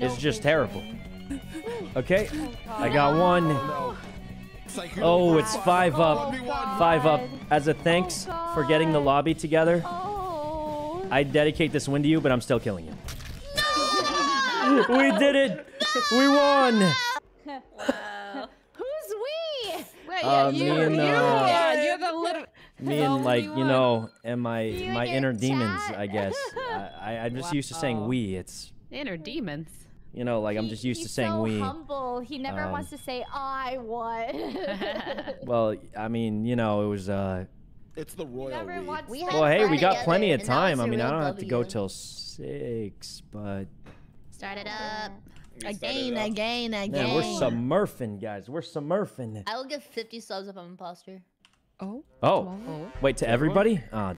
It's just terrible. Okay, I got one. Oh, it's 5 up. 5 up. As a thanks for getting the lobby together, I dedicate this win to you, but I'm still killing you. We did it! We won! Wow. Who's we? Wait, yeah, me and my inner demons, I guess. I'm just used to saying we. It's inner demons. You know, like I'm just used to saying so we. Humble. He never wants to say I won. Well, I mean, you know, it was. It's the royal we. Well, hey, we got plenty of time. I mean, I don't have to go till 6, but. Start it up. Again. Man, we're smurfing, guys. We're smurfing. I will give 50 subs if I'm imposter. Oh. Oh. Wait, to everyone? Everybody?